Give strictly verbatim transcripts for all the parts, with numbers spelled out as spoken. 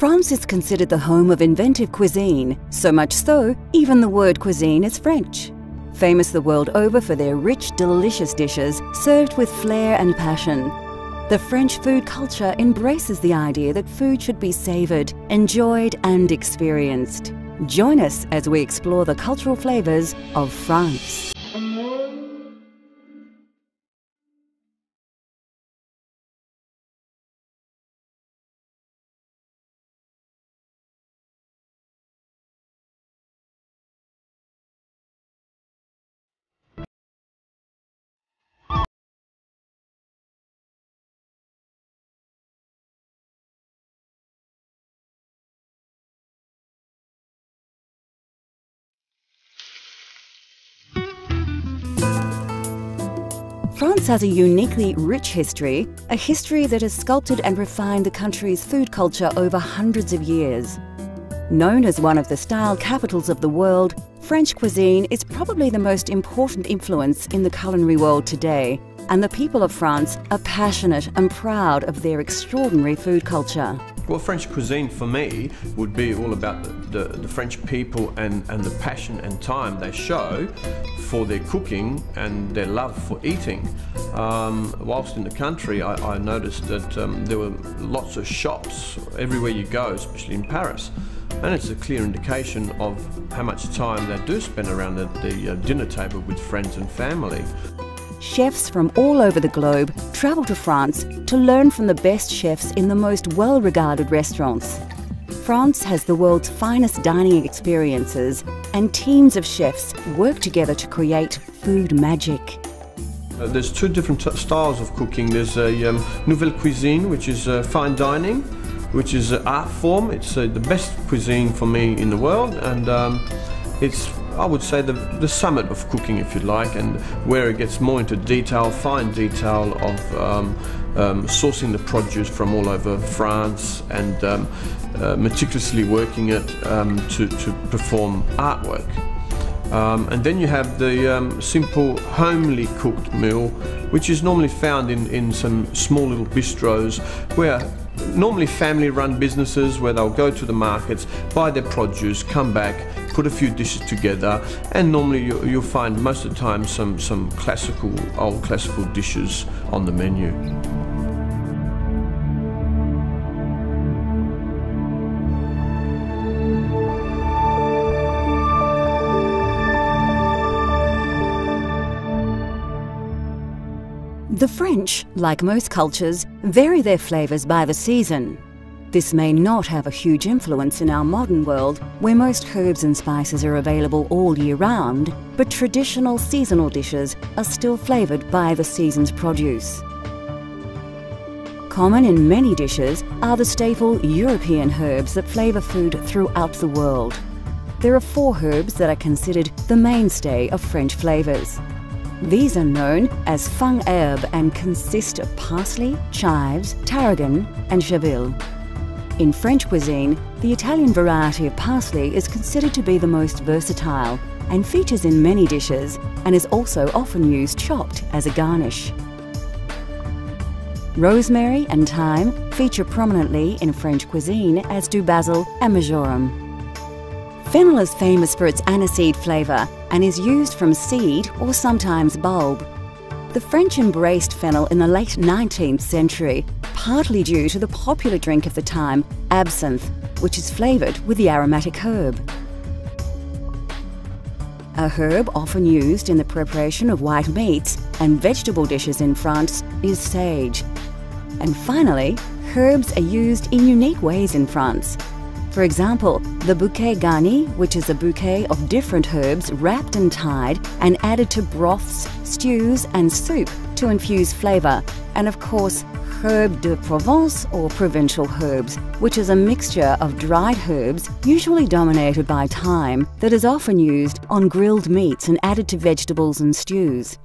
France is considered the home of inventive cuisine, so much so, even the word cuisine is French. Famous the world over for their rich, delicious dishes served with flair and passion. The French food culture embraces the idea that food should be savoured, enjoyed and experienced. Join us as we explore the cultural flavours of France. France has a uniquely rich history, a history that has sculpted and refined the country's food culture over hundreds of years. Known as one of the style capitals of the world, French cuisine is probably the most important influence in the culinary world today, and the people of France are passionate and proud of their extraordinary food culture. Well, French cuisine for me would be all about the, the, the French people and, and the passion and time they show for their cooking and their love for eating. Um, whilst in the country, I, I noticed that um, there were lots of shops everywhere you go, especially in Paris. And it's a clear indication of how much time they do spend around the, the uh, dinner table with friends and family. Chefs from all over the globe travel to France to learn from the best chefs in the most well-regarded restaurants. France has the world's finest dining experiences, and teams of chefs work together to create food magic. Uh, there's two different styles of cooking. There's a um, Nouvelle Cuisine, which is uh, fine dining, which is an art form. It's uh, the best cuisine for me in the world, and um, it's I would say the, the summit of cooking, if you like, and where it gets more into detail, fine detail of um, um, sourcing the produce from all over France and um, uh, meticulously working it um, to, to perform artwork. Um, and then you have the um, simple, homely cooked meal, which is normally found in, in some small little bistros where normally family-run businesses where they'll go to the markets, buy their produce, come back, put a few dishes together, and normally you, you'll find most of the time some, some classical, old classical dishes on the menu. The French, like most cultures, vary their flavours by the season. This may not have a huge influence in our modern world, where most herbs and spices are available all year round, but traditional seasonal dishes are still flavoured by the season's produce. Common in many dishes are the staple European herbs that flavour food throughout the world. There are four herbs that are considered the mainstay of French flavours. These are known as fines herbes and consist of parsley, chives, tarragon and chervil. In French cuisine, the Italian variety of parsley is considered to be the most versatile and features in many dishes and is also often used chopped as a garnish. Rosemary and thyme feature prominently in French cuisine, as do basil and marjoram. Fennel is famous for its aniseed flavour and is used from seed or sometimes bulb. The French embraced fennel in the late nineteenth century, partly due to the popular drink of the time, absinthe, which is flavoured with the aromatic herb. A herb often used in the preparation of white meats and vegetable dishes in France is sage. And finally, herbs are used in unique ways in France. For example, the bouquet garni, which is a bouquet of different herbs wrapped and tied and added to broths, stews and soup to infuse flavour, and of course Herbe de Provence, or provincial herbs, which is a mixture of dried herbs, usually dominated by thyme, that is often used on grilled meats and added to vegetables and stews.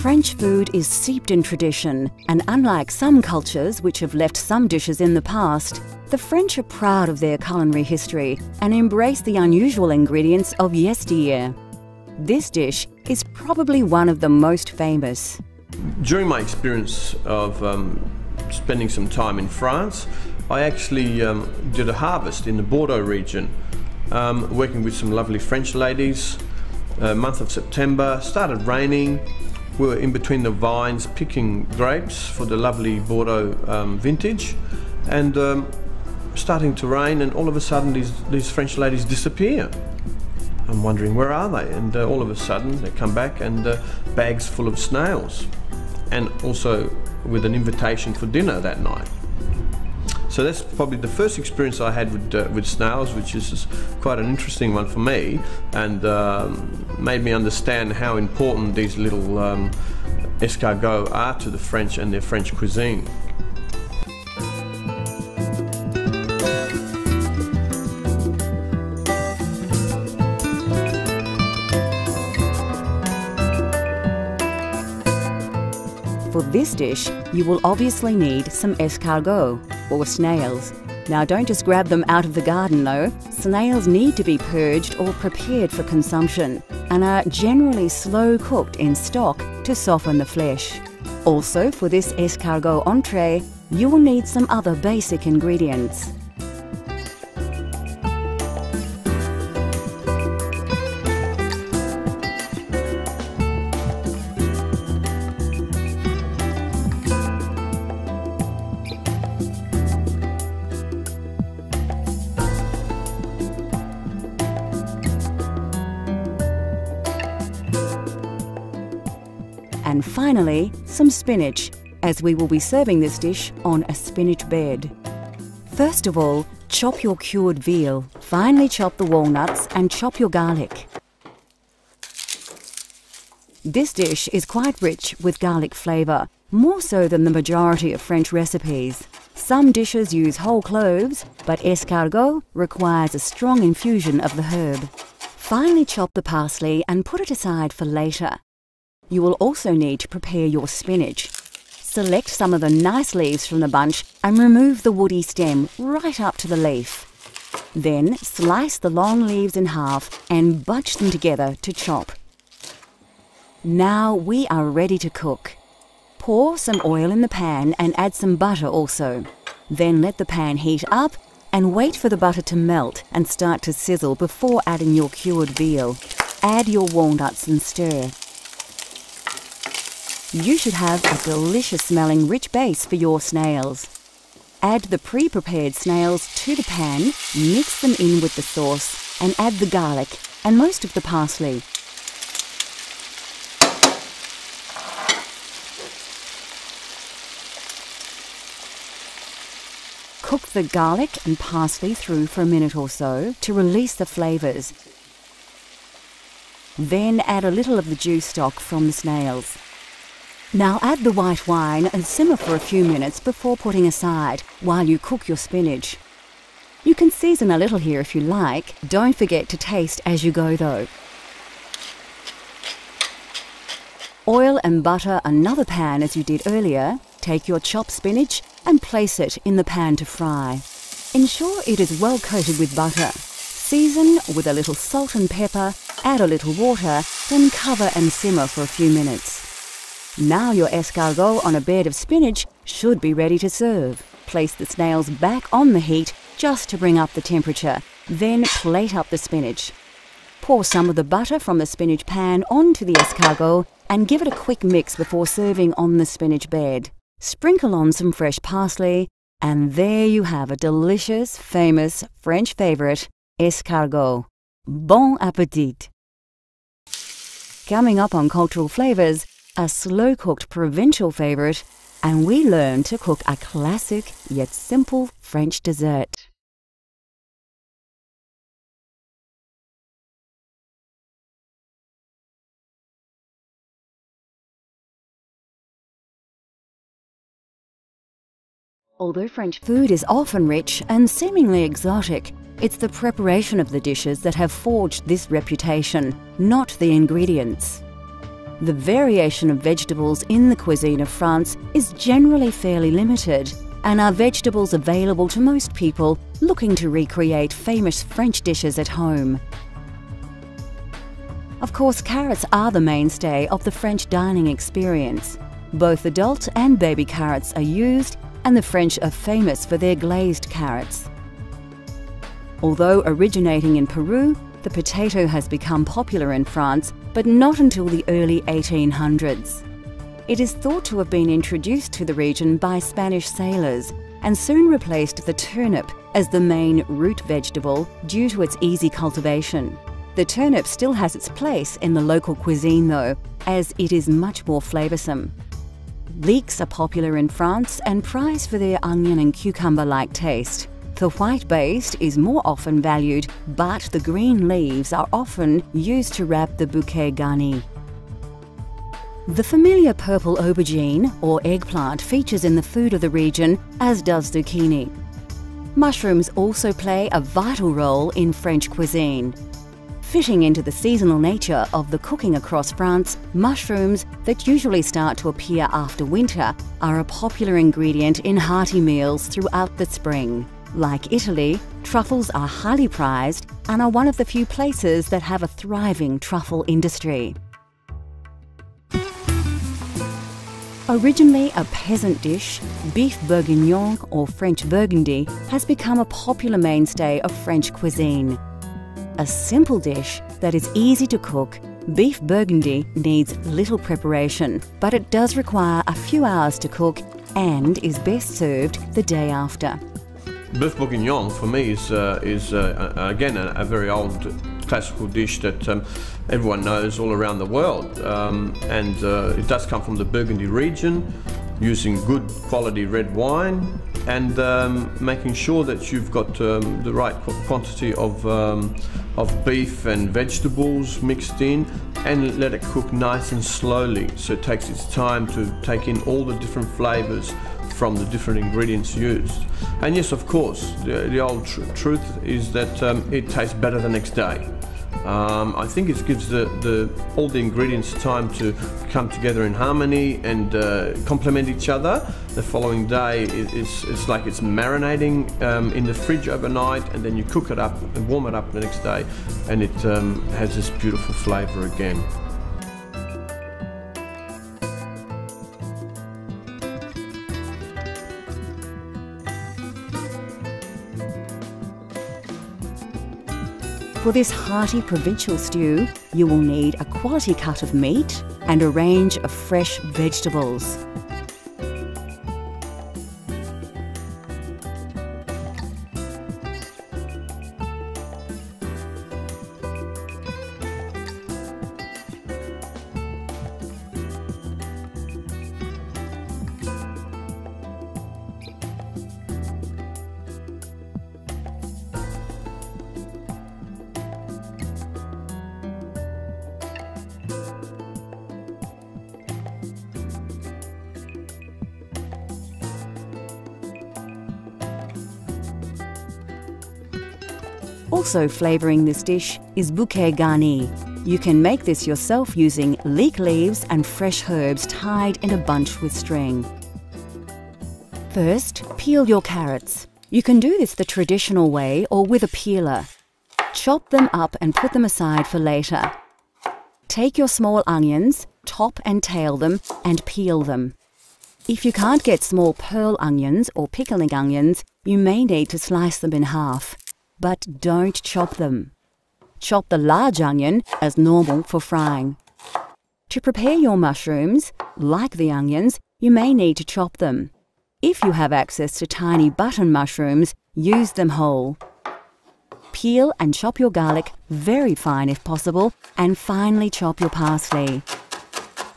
French food is steeped in tradition, and unlike some cultures which have left some dishes in the past, the French are proud of their culinary history and embrace the unusual ingredients of yesteryear. This dish is probably one of the most famous. During my experience of um, spending some time in France, I actually um, did a harvest in the Bordeaux region, um, working with some lovely French ladies. Uh, month of September, started raining, we were in between the vines picking grapes for the lovely Bordeaux um, vintage, and um, starting to rain, and all of a sudden these, these French ladies disappear. I'm wondering, where are they? And uh, all of a sudden they come back, and uh, bags full of snails, and also with an invitation for dinner that night. So that's probably the first experience I had with, uh, with snails, which is quite an interesting one for me, and um, made me understand how important these little um, escargots are to the French and their French cuisine. For this dish, you will obviously need some escargot, or snails. Now don't just grab them out of the garden though. Snails need to be purged or prepared for consumption, and are generally slow cooked in stock to soften the flesh. Also, for this escargot entree, you will need some other basic ingredients. And finally, some spinach, as we will be serving this dish on a spinach bed. First of all, chop your cured veal. Finely chop the walnuts and chop your garlic. This dish is quite rich with garlic flavour, more so than the majority of French recipes. Some dishes use whole cloves, but escargot requires a strong infusion of the herb. Finely chop the parsley and put it aside for later. You will also need to prepare your spinach. Select some of the nice leaves from the bunch and remove the woody stem right up to the leaf. Then slice the long leaves in half and bunch them together to chop. Now we are ready to cook. Pour some oil in the pan and add some butter also. Then let the pan heat up and wait for the butter to melt and start to sizzle before adding your cured veal. Add your walnuts and stir. You should have a delicious smelling rich base for your snails. Add the pre-prepared snails to the pan, mix them in with the sauce, and add the garlic and most of the parsley. Cook the garlic and parsley through for a minute or so to release the flavours. Then add a little of the juice stock from the snails. Now add the white wine and simmer for a few minutes before putting aside while you cook your spinach. You can season a little here if you like. Don't forget to taste as you go though. Oil and butter another pan as you did earlier. Take your chopped spinach and place it in the pan to fry. Ensure it is well coated with butter. Season with a little salt and pepper, add a little water, then cover and simmer for a few minutes. Now your escargot on a bed of spinach should be ready to serve. Place the snails back on the heat just to bring up the temperature, then plate up the spinach. Pour some of the butter from the spinach pan onto the escargot and give it a quick mix before serving on the spinach bed. Sprinkle on some fresh parsley, and there you have a delicious, famous French favourite, escargot. Bon appétit! Coming up on Cultural Flavours, a slow-cooked provincial favourite, and we learn to cook a classic yet simple French dessert. Although French food is often rich and seemingly exotic, it's the preparation of the dishes that have forged this reputation, not the ingredients. The variation of vegetables in the cuisine of France is generally fairly limited, and are vegetables available to most people looking to recreate famous French dishes at home. Of course, carrots are the mainstay of the French dining experience. Both adult and baby carrots are used, and the French are famous for their glazed carrots. Although originating in Peru, the potato has become popular in France, but not until the early eighteen hundreds. It is thought to have been introduced to the region by Spanish sailors and soon replaced the turnip as the main root vegetable due to its easy cultivation. The turnip still has its place in the local cuisine though, as it is much more flavoursome. Leeks are popular in France and prized for their onion and cucumber-like taste. The white baste is more often valued, but the green leaves are often used to wrap the bouquet garni. The familiar purple aubergine or eggplant features in the food of the region, as does zucchini. Mushrooms also play a vital role in French cuisine. Fitting into the seasonal nature of the cooking across France, mushrooms that usually start to appear after winter are a popular ingredient in hearty meals throughout the spring. Like Italy, truffles are highly prized and are one of the few places that have a thriving truffle industry. Originally a peasant dish, beef bourguignon or French Burgundy has become a popular mainstay of French cuisine. A simple dish that is easy to cook, beef Burgundy needs little preparation, but it does require a few hours to cook and is best served the day after. Beef bourguignon for me is, uh, is uh, again, a, a very old classical dish that um, everyone knows all around the world, um, and uh, it does come from the Burgundy region, using good quality red wine and um, making sure that you've got um, the right quantity of, um, of beef and vegetables mixed in, and let it cook nice and slowly, so it takes its time to take in all the different flavours from the different ingredients used. And yes, of course, the, the old tr truth is that um, it tastes better the next day. Um, I think it gives the, the, all the ingredients time to come together in harmony and uh, complement each other. The following day, it, it's, it's like it's marinating um, in the fridge overnight, and then you cook it up and warm it up the next day, and it um, has this beautiful flavour again. For this hearty provincial stew, you will need a quality cut of meat and a range of fresh vegetables. Also flavouring this dish is bouquet garni. You can make this yourself using leek leaves and fresh herbs tied in a bunch with string. First, peel your carrots. You can do this the traditional way or with a peeler. Chop them up and put them aside for later. Take your small onions, top and tail them, and peel them. If you can't get small pearl onions or pickling onions, you may need to slice them in half. But don't chop them. Chop the large onion as normal for frying. To prepare your mushrooms, like the onions, you may need to chop them. If you have access to tiny button mushrooms, use them whole. Peel and chop your garlic very fine if possible, and finely chop your parsley.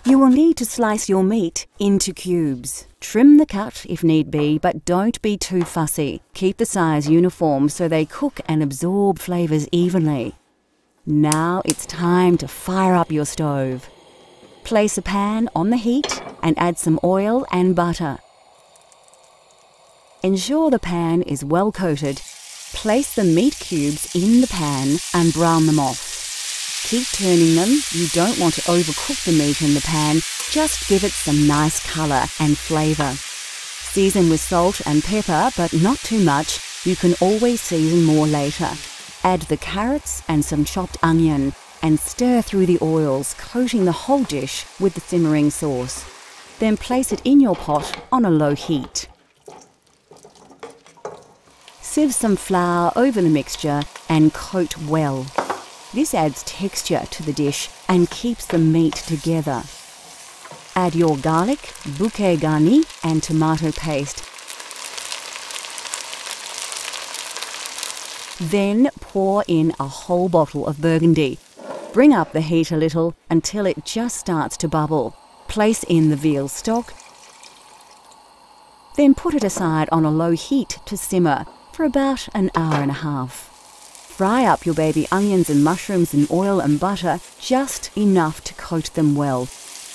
You will need to slice your meat into cubes. Trim the cut if need be, but don't be too fussy. Keep the size uniform so they cook and absorb flavours evenly. Now it's time to fire up your stove. Place a pan on the heat and add some oil and butter. Ensure the pan is well coated. Place the meat cubes in the pan and brown them off. Keep turning them. You don't want to overcook the meat in the pan, just give it some nice colour and flavour. Season with salt and pepper, but not too much. You can always season more later. Add the carrots and some chopped onion and stir through the oils, coating the whole dish with the simmering sauce. Then place it in your pot on a low heat. Sieve some flour over the mixture and coat well. This adds texture to the dish and keeps the meat together. Add your garlic, bouquet garni and tomato paste. Then pour in a whole bottle of Burgundy. Bring up the heat a little until it just starts to bubble. Place in the veal stock. Then put it aside on a low heat to simmer for about an hour and a half. Fry up your baby onions and mushrooms in oil and butter, just enough to coat them well.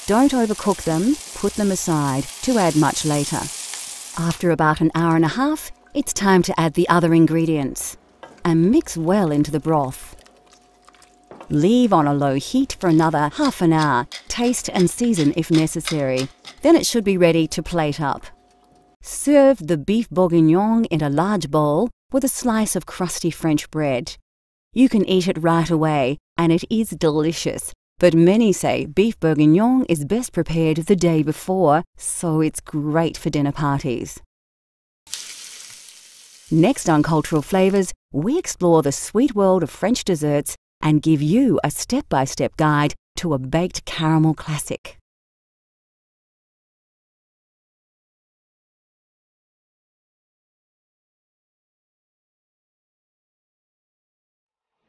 Don't overcook them, put them aside to add much later. After about an hour and a half, it's time to add the other ingredients and mix well into the broth. Leave on a low heat for another half an hour. Taste and season if necessary. Then it should be ready to plate up. Serve the beef bourguignon in a large bowl with a slice of crusty French bread. You can eat it right away and it is delicious, but many say beef bourguignon is best prepared the day before, so it's great for dinner parties. Next on Cultural Flavours, we explore the sweet world of French desserts and give you a step-by-step guide to a baked caramel classic.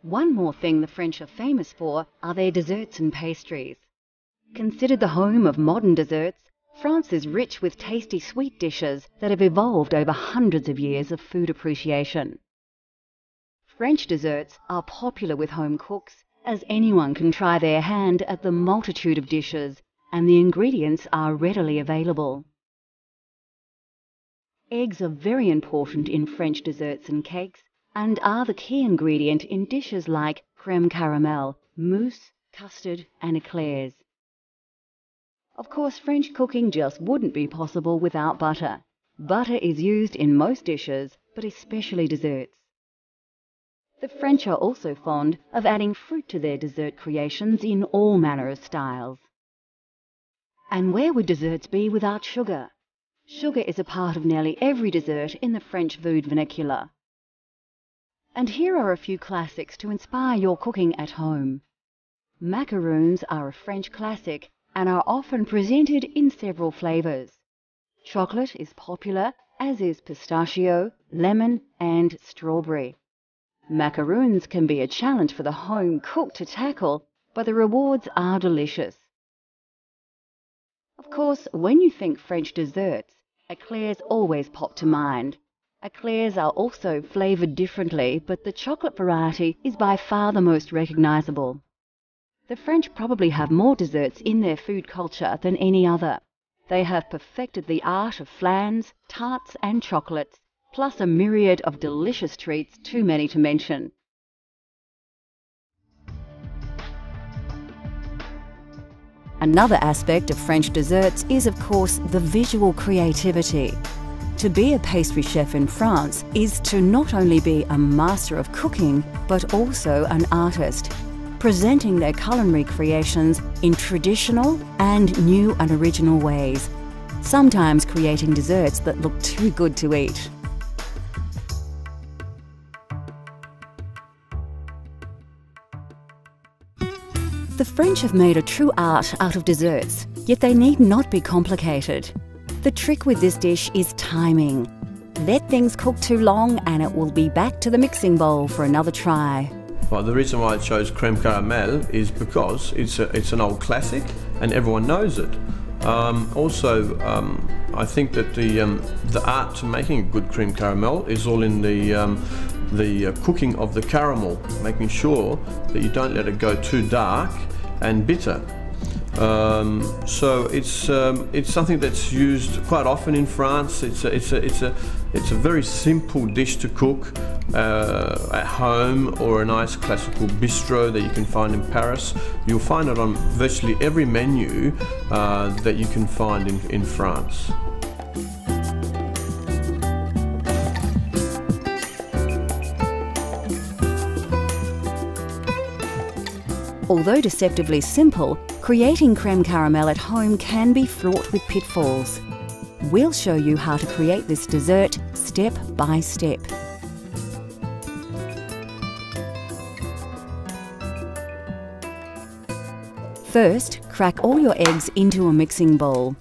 One more thing the French are famous for are their desserts and pastries. Considered the home of modern desserts, France is rich with tasty sweet dishes that have evolved over hundreds of years of food appreciation. French desserts are popular with home cooks, as anyone can try their hand at the multitude of dishes, and the ingredients are readily available. Eggs are very important in French desserts and cakes, and are the key ingredient in dishes like crème caramel, mousse, custard and eclairs. Of course, French cooking just wouldn't be possible without butter. Butter is used in most dishes, but especially desserts. The French are also fond of adding fruit to their dessert creations in all manner of styles. And where would desserts be without sugar? Sugar is a part of nearly every dessert in the French food vernacular. And here are a few classics to inspire your cooking at home. Macarons are a French classic and are often presented in several flavours. Chocolate is popular, as is pistachio, lemon and strawberry. Macarons can be a challenge for the home cook to tackle, but the rewards are delicious. Of course, when you think French desserts, eclairs always pop to mind. Eclairs are also flavoured differently, but the chocolate variety is by far the most recognisable. The French probably have more desserts in their food culture than any other. They have perfected the art of flans, tarts and chocolates, plus a myriad of delicious treats too many to mention. Another aspect of French desserts is, of course, the visual creativity. To be a pastry chef in France is to not only be a master of cooking, but also an artist, presenting their culinary creations in traditional and new and original ways, sometimes creating desserts that look too good to eat. The French have made a true art out of desserts, yet they need not be complicated. The trick with this dish is timing. Let things cook too long and it will be back to the mixing bowl for another try. Well, the reason why I chose crème caramel is because it's, a, it's an old classic and everyone knows it. Um, also, um, I think that the, um, the art to making a good crème caramel is all in the, um, the uh, cooking of the caramel, making sure that you don't let it go too dark and bitter. Um, so it's um, it's something that's used quite often in France. It's a, it's a, it's a it's a very simple dish to cook uh, at home, or a nice classical bistro that you can find in Paris. You'll find it on virtually every menu uh, that you can find in, in France. Although deceptively simple, creating crème caramel at home can be fraught with pitfalls. We'll show you how to create this dessert step by step. First, crack all your eggs into a mixing bowl.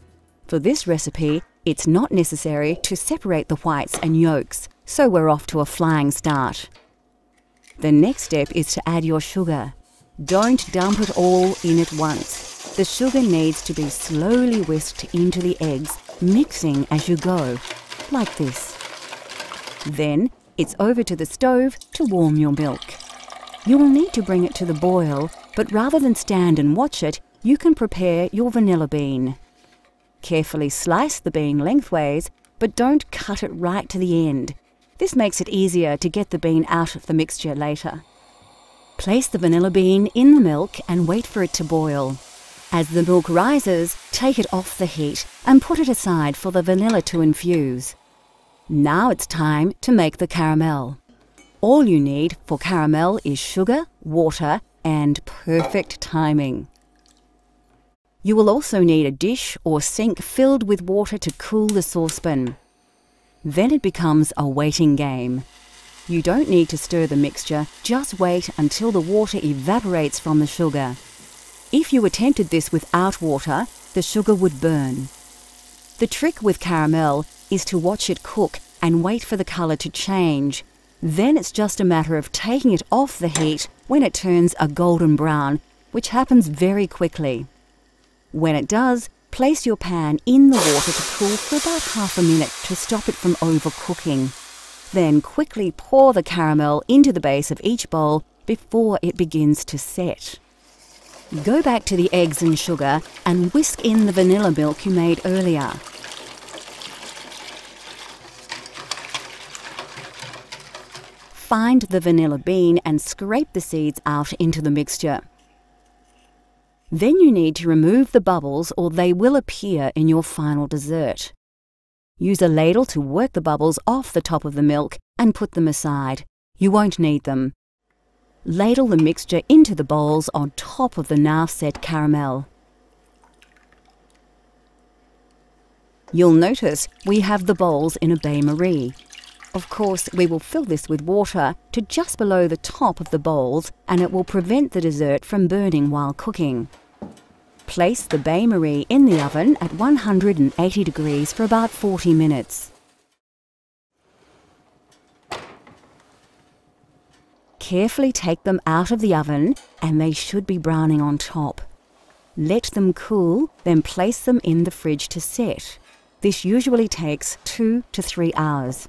For this recipe, it's not necessary to separate the whites and yolks, so we're off to a flying start. The next step is to add your sugar. Don't dump it all in at once. The sugar needs to be slowly whisked into the eggs, mixing as you go, like this. Then, it's over to the stove to warm your milk. You will need to bring it to the boil, but rather than stand and watch it, you can prepare your vanilla bean. Carefully slice the bean lengthways, but don't cut it right to the end. This makes it easier to get the bean out of the mixture later. Place the vanilla bean in the milk and wait for it to boil. As the milk rises, take it off the heat and put it aside for the vanilla to infuse. Now it's time to make the caramel. All you need for caramel is sugar, water, and perfect timing. You will also need a dish or sink filled with water to cool the saucepan. Then it becomes a waiting game. You don't need to stir the mixture, just wait until the water evaporates from the sugar. If you attempted this without water, the sugar would burn. The trick with caramel is to watch it cook and wait for the colour to change. Then it's just a matter of taking it off the heat when it turns a golden brown, which happens very quickly. When it does, place your pan in the water to cool for about half a minute to stop it from overcooking. Then quickly pour the caramel into the base of each bowl before it begins to set. Go back to the eggs and sugar and whisk in the vanilla milk you made earlier. Find the vanilla bean and scrape the seeds out into the mixture. Then you need to remove the bubbles or they will appear in your final dessert. Use a ladle to work the bubbles off the top of the milk and put them aside. You won't need them. Ladle the mixture into the bowls on top of the now set caramel. You'll notice we have the bowls in a bain-marie. Of course, we will fill this with water to just below the top of the bowls and it will prevent the dessert from burning while cooking. Place the bain-marie in the oven at one hundred eighty degrees for about forty minutes. Carefully take them out of the oven and they should be browning on top. Let them cool, then place them in the fridge to set. This usually takes two to three hours.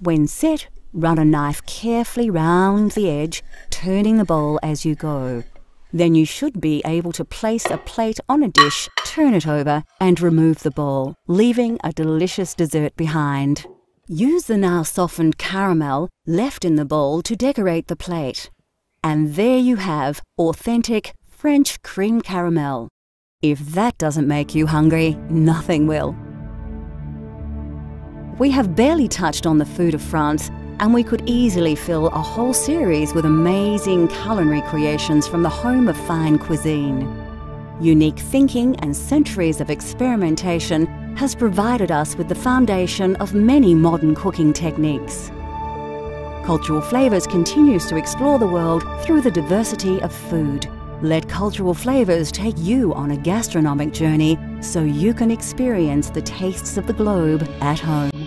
When set, run a knife carefully round the edge, turning the bowl as you go. Then you should be able to place a plate on a dish, turn it over and remove the bowl, leaving a delicious dessert behind. Use the now softened caramel left in the bowl to decorate the plate. And there you have authentic French crème caramel. If that doesn't make you hungry, nothing will. We have barely touched on the food of France, and we could easily fill a whole series with amazing culinary creations from the home of fine cuisine. Unique thinking and centuries of experimentation has provided us with the foundation of many modern cooking techniques. Cultural Flavours continues to explore the world through the diversity of food. Let Cultural Flavours take you on a gastronomic journey so you can experience the tastes of the globe at home.